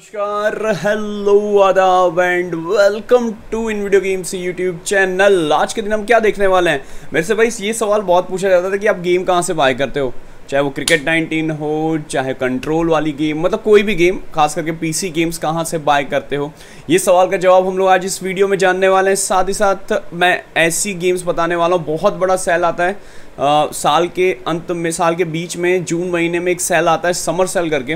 नमस्कार, हेलो आदाब and welcome to in video games YouTube channel. आज के दिन हम क्या देखने वाले हैं? मेरे से भाई ये सवाल बहुत पूछा जाता था कि आप गेम कहाँ से बाय करते हो, चाहे वो क्रिकेट 19 हो, चाहे कंट्रोल वाली गेम, मतलब कोई भी गेम, खास करके पीसी गेम्स कहाँ से बाय करते हो। ये सवाल का जवाब हम लोग आज इस वीडियो में जानने वाले हैं। साथ ही साथ मैं ऐसी गेम्स बताने वाला हूँ, बहुत बड़ा सेल आता है साल के अंत में, साल के बीच में जून महीने में एक सेल आता है समर सेल करके।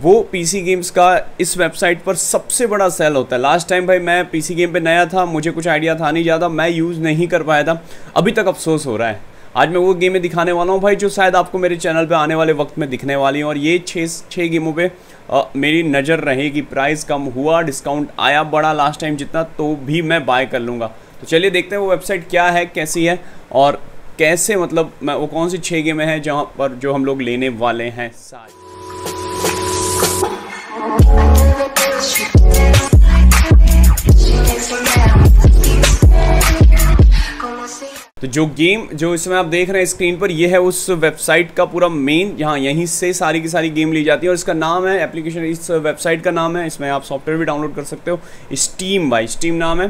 वो पीसी गेम्स का इस वेबसाइट पर सबसे बड़ा सेल होता है। लास्ट टाइम भाई मैं पीसी गेम पे नया था, मुझे कुछ आइडिया था नहीं ज़्यादा, मैं यूज़ नहीं कर पाया था, अभी तक अफसोस हो रहा है। आज मैं वो गेमें दिखाने वाला हूँ भाई जो शायद आपको मेरे चैनल पे आने वाले वक्त में दिखने वाली हैं। और ये छः गेमों पे मेरी नज़र रहेगी। प्राइस कम हुआ, डिस्काउंट आया बड़ा लास्ट टाइम जितना, तो भी मैं बाय कर लूँगा। तो चलिए देखते हैं वो वेबसाइट क्या है, कैसी है और कैसे, मतलब मैं वो कौन सी 6 गेमें हैं जहाँ पर जो हम लोग लेने वाले हैं सारी। तो जो गेम जो इसमें आप देख रहे हैं स्क्रीन पर, ये है उस वेबसाइट का पूरा मेन, यहाँ यहीं से सारी की सारी गेम ली जाती है। और इसका नाम है, एप्लीकेशन इस वेबसाइट का नाम है, इसमें आप सॉफ्टवेयर भी डाउनलोड कर सकते हो, स्टीम बाई स्टीम नाम है।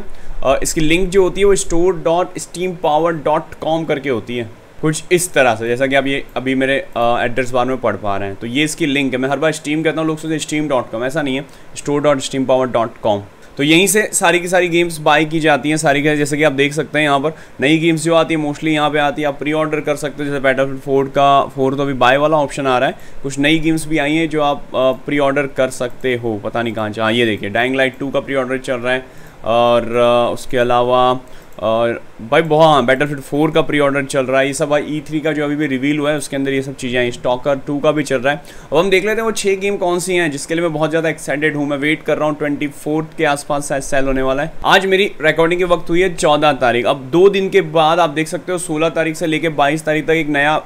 इसकी लिंक जो होती है वो store.steampower.com करके होती है, कुछ इस तरह से, जैसा कि आप ये अभी मेरे एड्रेस बार में पढ़ पा रहे हैं। तो ये इसकी लिंक है। मैं हर बार स्टीम कहता हूँ, लोग सोचते steam.com, ऐसा नहीं है, store.steampower.com। तो यहीं से सारी की सारी गेम्स बाय की जाती हैं, सारी के, जैसे कि आप देख सकते हैं यहाँ पर नई गेम्स जो आती है मोस्टली यहाँ पे आती है, आप प्री ऑर्डर कर सकते हो। जैसे बैटलफील्ड 4 तो अभी बाय वाला ऑप्शन आ रहा है, कुछ नई गेम्स भी आई हैं जो आप प्री ऑर्डर कर सकते हो। पता नहीं कहाँ से, हाँ ये देखिए Dying Light 2 का प्री ऑर्डर चल रहा है। और उसके अलावा और भाई हाँ बैटलफील्ड 4 का प्री ऑर्डर चल रहा है। ये सब भाई E3 का जो अभी भी रिवील हुआ है उसके अंदर ये सब चीज़ें हैं। Stalker 2 का भी चल रहा है। अब हम देख लेते हैं वो 6 गेम कौन सी हैं जिसके लिए मैं बहुत ज़्यादा एक्साइटेड हूँ। मैं वेट कर रहा हूँ, 24 के आसपास शायद सेल होने वाला है। आज मेरी रिकॉर्डिंग के वक्त हुई है 14 तारीख। अब 2 दिन के बाद आप देख सकते हो 16 तारीख से लेकर 22 तारीख तक एक नया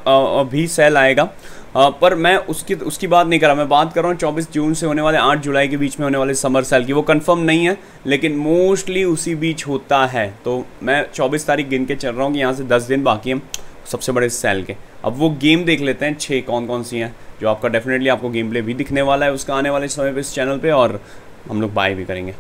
भी सेल आएगा। पर मैं उसकी बात नहीं कर रहा, मैं बात कर रहा हूँ 24 जून से होने वाले 8 जुलाई के बीच में होने वाले समर सेल की। वो कंफर्म नहीं है लेकिन मोस्टली उसी बीच होता है। तो मैं 24 तारीख गिन के चल रहा हूँ कि यहाँ से 10 दिन बाकी हैं सबसे बड़े सेल के। अब वो गेम देख लेते हैं 6 कौन कौन सी हैं, जो आपका डेफिनेटली आपको गेम प्ले भी दिखने वाला है उसका आने वाले समय पर इस चैनल पर, और हम लोग बाय भी करेंगे।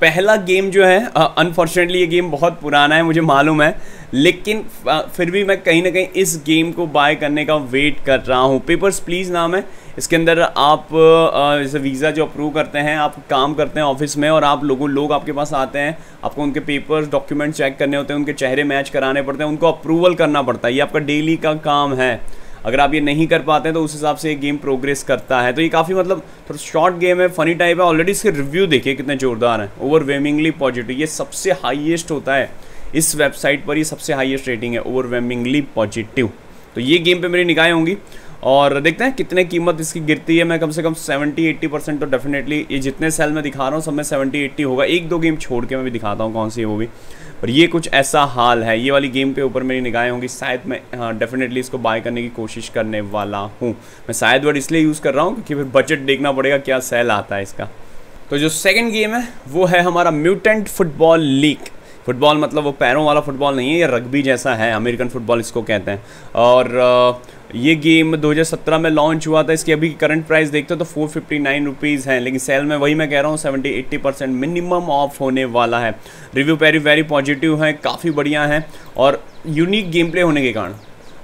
पहला गेम जो है, अनफॉर्चुनेटली ये गेम बहुत पुराना है मुझे मालूम है, लेकिन फिर भी मैं कहीं ना कहीं इस गेम को बाय करने का वेट कर रहा हूँ। पेपर्स प्लीज़ नाम है। इसके अंदर आप जैसे वीज़ा जो अप्रूव करते हैं, आप काम करते हैं ऑफिस में और आप लोग आपके पास आते हैं, आपको उनके पेपर्स डॉक्यूमेंट चेक करने होते हैं, उनके चेहरे मैच कराने पड़ते हैं, उनको अप्रूवल करना पड़ता है। ये आपका डेली का काम है। अगर आप ये नहीं कर पाते हैं तो उस हिसाब से ये गेम प्रोग्रेस करता है। तो ये काफ़ी मतलब थोड़ा शॉर्ट गेम है, फनी टाइप है। ऑलरेडी इसके रिव्यू देखिए कितने ज़ोरदार हैं, ओवरवेमिंगली पॉजिटिव। ये सबसे हाईएस्ट होता है इस वेबसाइट पर, ये सबसे हाईएस्ट रेटिंग है, ओवरवेमिंगली पॉजिटिव। तो ये गेम पे मेरी निगाहें होंगी और देखते हैं कितने कीमत इसकी गिरती है। मैं कम से कम 70-80% तो डेफिनेटली, ये जितने सेल में दिखा रहा हूँ सब में 70-80 होगा। 1-2 गेम छोड़ के मैं भी दिखाता हूँ कौन सी है वो भी। और ये कुछ ऐसा हाल है, ये वाली गेम के ऊपर मेरी निगाहें होंगी। शायद मैं डेफिनेटली इसको बाय करने की कोशिश करने वाला हूँ। मैं शायद वर्ड इसलिए यूज़ कर रहा हूँ क्योंकि फिर बजट देखना पड़ेगा क्या सेल आता है इसका। तो जो सेकंड गेम है वो है हमारा म्यूटेंट फुटबॉल लीग। फुटबॉल मतलब वो पैरों वाला फुटबॉल नहीं है, ये रग्बी जैसा है, अमेरिकन फुटबॉल इसको कहते हैं। और ये गेम 2017 में लॉन्च हुआ था। इसकी अभी करंट प्राइस देखते हो तो 459 रुपीज़ हैं, लेकिन सेल में वही मैं कह रहा हूँ 70-80% मिनिमम ऑफ होने वाला है। रिव्यू वेरी पॉजिटिव है, काफ़ी बढ़िया है और यूनिक गेम प्ले होने के कारण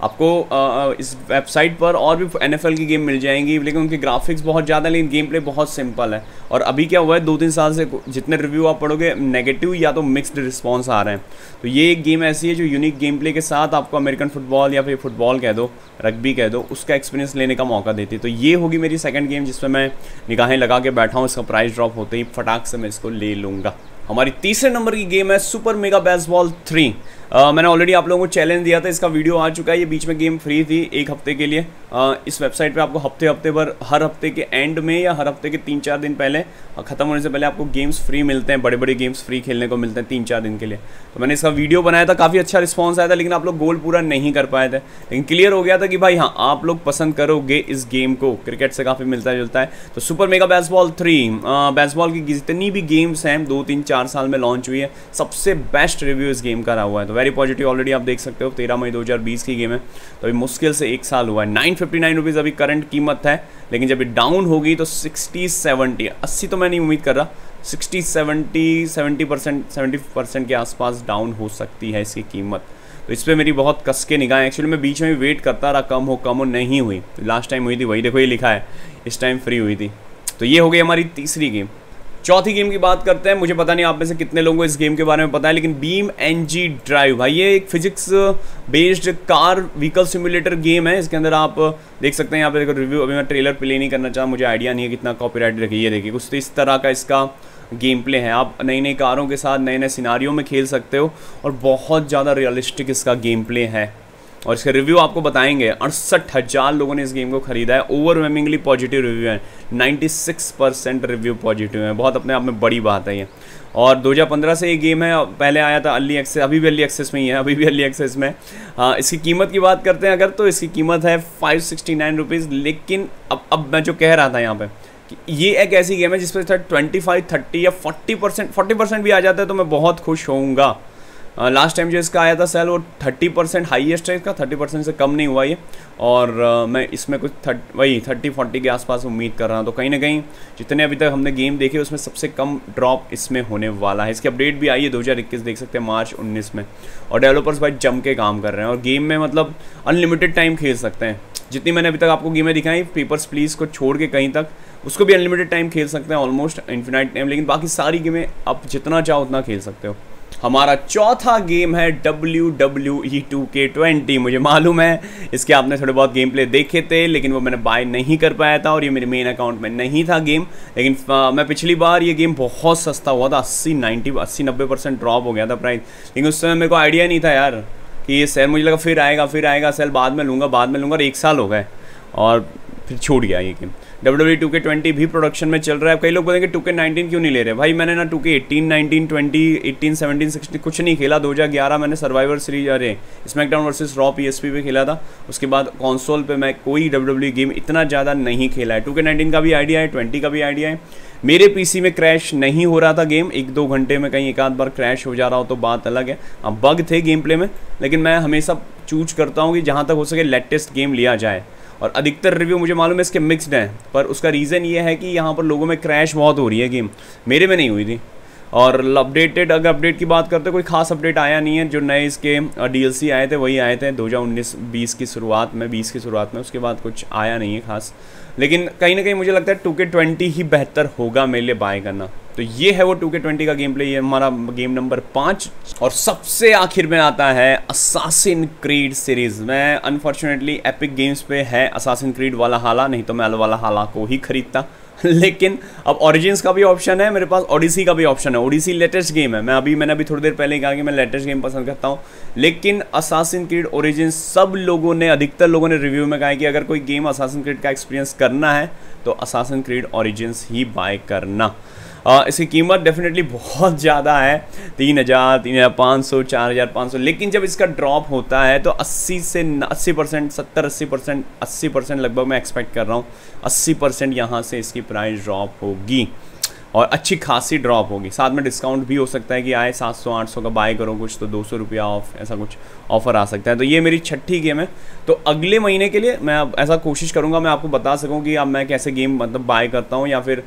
आपको इस वेबसाइट पर और भी NFL की गेम मिल जाएंगी, लेकिन उनके ग्राफिक्स बहुत ज़्यादा, लेकिन गेम प्ले बहुत सिंपल है। और अभी क्या हुआ है 2-3 साल से जितने रिव्यू आप पढ़ोगे नेगेटिव या तो मिक्स्ड रिस्पॉन्स आ रहे हैं। तो ये एक गेम ऐसी है जो यूनिक गेम प्ले के साथ आपको अमेरिकन फुटबॉल या फिर फुटबॉल कह दो, रग्बी कह दो, उसका एक्सपीरियंस लेने का मौका देती है। तो ये होगी मेरी सेकेंड गेम जिसमें मैं निगाहें लगा के बैठा हूँ। इसका प्राइस ड्रॉप होते ही फटाक से मैं इसको ले लूँगा। हमारी तीसरे नंबर की गेम है सुपर मेगा बेसबॉल 3। मैंने ऑलरेडी आप लोगों को चैलेंज दिया था, इसका वीडियो आ चुका है। ये बीच में गेम फ्री थी 1 हफ्ते के लिए। इस वेबसाइट पे आपको हफ्ते पर, हर हफ्ते के एंड में या हर हफ्ते के 3-4 दिन पहले, ख़त्म होने से पहले आपको गेम्स फ्री मिलते हैं, बड़े बड़े गेम्स फ्री खेलने को मिलते हैं 3-4 दिन के लिए। तो मैंने इसका वीडियो बनाया था, काफ़ी अच्छा रिस्पॉन्स आया था, लेकिन आप लोग गोल पूरा नहीं कर पाए थे। लेकिन क्लियर हो गया था कि भाई हाँ आप लोग पसंद करोगे इस गेम को, क्रिकेट से काफ़ी मिलता जुलता है। तो सुपर मेगा बेसबॉल 3, बेसबॉल की जितनी भी गेम्स हैं 2-3-4 साल में लॉन्च हुई है, सबसे बेस्ट रिव्यू इस गेम का रहा हुआ है। तो वेरी पॉजिटिव। ऑलरेडी आप देख सकते हो 13 मई 2020 की गेम है, तो अभी मुश्किल से एक साल हुआ है। 959 रुपीज़ अभी करंट कीमत है, लेकिन जब ये डाउन होगी तो 60-70-80 तो मैं नहीं उम्मीद कर रहा, 60-70% के आसपास डाउन हो सकती है इसकी कीमत। तो इस पर मेरी बहुत कस के निगाह है। एक्चुअली मैं बीच में वेट करता रहा, कम हो नहीं हुई। लास्ट टाइम हुई थी वही देखो ये लिखा है, इस टाइम फ्री हुई थी। तो ये हो गई हमारी तीसरी गेम। चौथी गेम की बात करते हैं। मुझे पता नहीं आप में से कितने लोगों को इस गेम के बारे में पता है, लेकिन BeamNG Drive भाई ये एक physics based car vehicle simulator game है। इसके अंदर आप देख सकते हैं, यहाँ पे देखो रिव्यू, अभी मैं ट्रेलर प्ले नहीं करना चाहता, मुझे आइडिया नहीं है कितना कॉपीराइट रखी। ये देखिए कुछ तो इस तरह का इसका गेम प्ले है। आप नई नई कारों के साथ नए नए सिनारियों में खेल सकते हो और बहुत ज़्यादा रियलिस्टिक इसका गेम प्ले है। और इसका रिव्यू आपको बताएंगे। 68,000 लोगों ने इस गेम को खरीदा है। ओवरवेलमिंगली पॉजिटिव रिव्यू है, 96% रिव्यू पॉजिटिव है। बहुत अपने आप में बड़ी बात है ये। और 2015 से ये गेम है, पहले आया था अर्ली एक्सेस, अभी भी अर्ली एक्सेस में ही है, इसकी कीमत की बात करते हैं अगर, तो इसकी कीमत है 569 रुपीज़। लेकिन अब मैं जो कह रहा था यहाँ पर कि ये एक ऐसी गेम है जिस पर 25-30 या 40% भी आ जाता है तो मैं बहुत खुश होऊंगा। लास्ट टाइम जो इसका आया था सेल वो 30% हाईएस्ट है इसका, 30% से कम नहीं हुआ ये। और मैं इसमें कुछ 30-40 के आसपास उम्मीद कर रहा हूँ। तो कहीं ना कहीं जितने अभी तक हमने गेम देखे उसमें सबसे कम ड्रॉप इसमें होने वाला है। इसकी अपडेट भी आई है 2021, देख सकते हैं मार्च 19 में। और डेवलपर्स भाई जम के काम कर रहे हैं और गेम में मतलब अनलिमिटेड टाइम खेल सकते हैं। जितनी मैंने अभी तक आपको गेमें दिखाई, पेपर्स प्लीज़ को छोड़ के कहीं तक, उसको भी अनलिमिटेड टाइम खेल सकते हैं, ऑलमोस्ट इन्फिनाइट टाइम। लेकिन बाकी सारी गेमें आप जितना चाहो उतना खेल सकते हो। हमारा चौथा गेम है WWE 2K20। मुझे मालूम है इसके आपने थोड़े बहुत गेम प्ले देखे थे, लेकिन वो मैंने बाय नहीं कर पाया था और ये मेरे मेन अकाउंट में नहीं था गेम। लेकिन मैं पिछली बार ये गेम बहुत सस्ता हुआ था, 80-90% ड्रॉप हो गया था प्राइस। लेकिन उस समय मेरे को आइडिया नहीं था यार कि ये सेल, मुझे लगा फिर आएगा सेल, बाद में लूँगा। और एक साल हो गए और फिर छूट गया ये गेम। WWE 2K20 भी प्रोडक्शन में चल रहा है। कई लोग बोलेंगे 2K19 क्यों नहीं ले रहे। भाई मैंने ना 2K18, 19, 20, 18, 17, 16 कुछ नहीं खेला। 2011 मैंने सर्वाइवर सीरीज अरे स्मैकडाउन वर्सेस रॉ PSP पे खेला था। उसके बाद कंसोल पे मैं कोई WWE गेम इतना ज़्यादा नहीं खेला है। 2K19 का भी आइडिया है, 20 का भी आइडिया है। मेरे PC में क्रैश नहीं हो रहा था गेम, 1-2 घंटे में कहीं एक आध बार क्रैश हो जा रहा हो तो बात अलग है। अब बग थे गेम प्ले में, लेकिन मैं हमेशा चूज करता हूँ कि जहाँ तक हो सके लेटेस्ट गेम लिया जाए। और अधिकतर रिव्यू मुझे मालूम है इसके मिक्स्ड हैं, पर उसका रीज़न ये है कि यहाँ पर लोगों में क्रैश बहुत हो रही है गेम, मेरे में नहीं हुई थी। और अपडेटेड अगर अपडेट की बात करते हैं, कोई खास अपडेट आया नहीं है। जो नए इसके DLC आए थे वही आए थे 2019-20 की शुरुआत में, उसके बाद कुछ आया नहीं है खास। लेकिन कहीं ना कहीं मुझे लगता है 2K20 ही बेहतर होगा मेरे लिए बाय करना। तो ये है वो 2K20 का गेम प्ले। ये हमारा गेम नंबर 5। और सबसे आखिर में आता है Assassin's Creed सीरीज़। मैं अनफॉर्चुनेटली Epic Games पे है Assassin's Creed वाला हाला, नहीं तो मैं वाला हाला को ही खरीदता। लेकिन अब Origins का भी ऑप्शन है मेरे पास, Odyssey का भी ऑप्शन है। Odyssey लेटेस्ट गेम है। मैंने अभी थोड़ी देर पहले कहा कि मैं लेटेस्ट गेम पसंद करता हूँ, लेकिन Assassin's Creed Origins सब लोगों ने, अधिकतर लोगों ने रिव्यू में कहा कि अगर कोई गेम Assassin's Creed का एक्सपीरियंस करना है तो Assassin's Creed Origins ही बाय करना। इसकी कीमत डेफिनेटली बहुत ज़्यादा है, 3,000, 3,500, 4,500। लेकिन जब इसका ड्रॉप होता है तो 80-80%, 70-80%, 80% लगभग मैं एक्सपेक्ट कर रहा हूँ। 80% यहाँ से इसकी प्राइस ड्रॉप होगी और अच्छी खासी ड्रॉप होगी। साथ में डिस्काउंट भी हो सकता है कि आए 700-800 का बाय करो कुछ तो 200 रुपया ऑफ, ऐसा कुछ ऑफ़र आ सकता है। तो ये मेरी छठी गेम है। तो अगले महीने के लिए मैं अब ऐसा कोशिश करूँगा मैं आपको बता सकूँ कि अब मैं कैसे गेम मतलब बाय करता हूँ, या फिर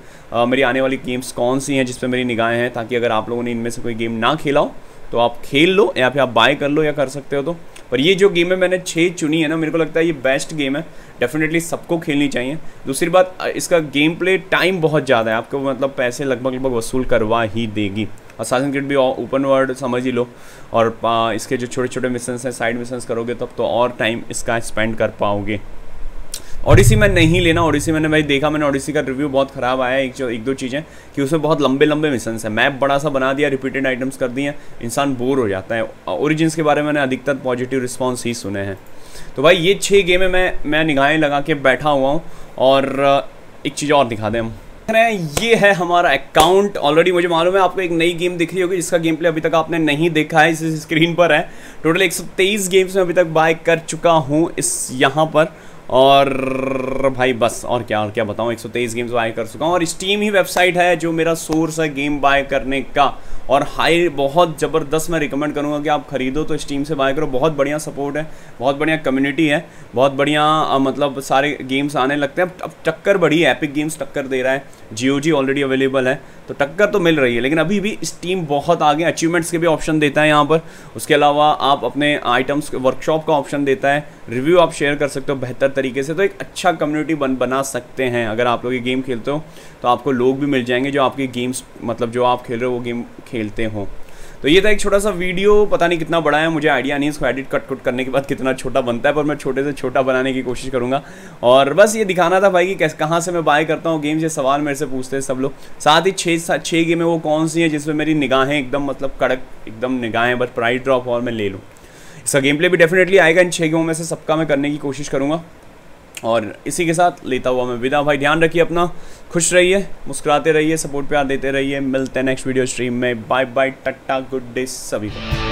मेरी आने वाली गेम्स कौन सी हैं जिस पर मेरी निगाहें हैं, ताकि अगर आप लोगों ने इनमें से कोई गेम ना खेला हो तो आप खेल लो या फिर आप बाय कर लो या कर सकते हो। तो पर ये जो गेमें मैंने 6 चुनी है ना, मेरे को लगता है ये बेस्ट गेम है, डेफिनेटली सबको खेलनी चाहिए। दूसरी बात, इसका गेम प्ले टाइम बहुत ज़्यादा है, आपको मतलब पैसे लगभग वसूल करवा ही देगी। Assassin's Creed भी ओपन वर्ल्ड समझ ही लो, और इसके जो छोटे छोटे मिशंस हैं, साइड मिशंस करोगे तब तो और टाइम इसका स्पेंड कर पाओगे। Odyssey मैं नहीं लेना। Odyssey मैंने भाई देखा, मैंने Odyssey का रिव्यू बहुत ख़राब आया है। एक दो चीज़ें कि उसमें बहुत लंबे मिशंस हैं, मैप बड़ा सा बना दिया, रिपीटेड आइटम्स कर दिए हैं, इंसान बोर हो जाता है। Origins के बारे में मैंने अधिकतर पॉजिटिव रिस्पॉन्स ही सुने हैं। तो भाई ये 6 गेमें मैं निगाहें लगा के बैठा हुआ हूँ। और एक चीज़ और दिखा दें हम, ये है हमारा अकाउंट। ऑलरेडी मुझे मालूम है आपको एक नई गेम दिख रही होगी जिसका गेम प्ले अभी तक आपने नहीं देखा है, इस स्क्रीन पर है। टोटल 123 गेम्स में अभी तक बाय कर चुका हूँ इस यहाँ पर। और भाई बस और क्या बताऊँ, 123 गेम्स बाय कर चुका हूँ। और स्टीम ही वेबसाइट है जो मेरा सोर्स है गेम बाय करने का, और हाई बहुत ज़बरदस्त मैं रिकमेंड करूँगा कि आप ख़रीदो तो स्टीम से बाय करो। बहुत बढ़िया सपोर्ट है, बहुत बढ़िया कम्युनिटी है, बहुत बढ़िया मतलब सारे गेम्स आने लगते हैं। अब टक्कर बढ़ी है, एपिक गेम्स टक्कर दे रहा है, GOG ऑलरेडी अवेलेबल है तो टक्कर तो मिल रही है, लेकिन अभी भी स्टीम बहुत आगे। अचीवमेंट्स के भी ऑप्शन देता है यहाँ पर, उसके अलावा आप अपने आइटम्स वर्कशॉप का ऑप्शन देता है, रिव्यू आप शेयर कर सकते हो बेहतर तरीके से। तो एक अच्छा कम्युनिटी बना सकते हैं। अगर आप लोग ये गेम खेलते हो तो आपको लोग भी मिल जाएंगे जो आपके गेम्स मतलब जो आप खेल रहे हो वो गेम खेलते हो। तो ये था एक छोटा सा वीडियो, पता नहीं कितना बड़ा है, मुझे आइडिया नहीं इसको एडिट कट करने के बाद कितना छोटा बनता है, पर मैं छोटे से छोटा बनाने की कोशिश करूँगा। और बस ये दिखाना था भाई कि कैसे कहाँ से मैं बाय करता हूँ गेम्स, ये सवाल मेरे से पूछते हैं सब लोग। साथ ही छः गेमें वो कौन सी हैं जिसमें मेरी निगाहें एकदम मतलब कड़क एकदम निगाहें बस प्राइस ड्रॉप और मैं ले लूँ। इसका गेम प्ले भी डेफिनेटली आएगा, इन 6 गेमों में से सबका मैं करने की कोशिश करूँगा। और इसी के साथ लेता हुआ मैं विदा। भाई ध्यान रखिए अपना, खुश रहिए, मुस्कुराते रहिए, सपोर्ट प्यार देते रहिए। मिलते हैं नेक्स्ट वीडियो स्ट्रीम में। बाय बाय, टाटा, गुड डे सभी को।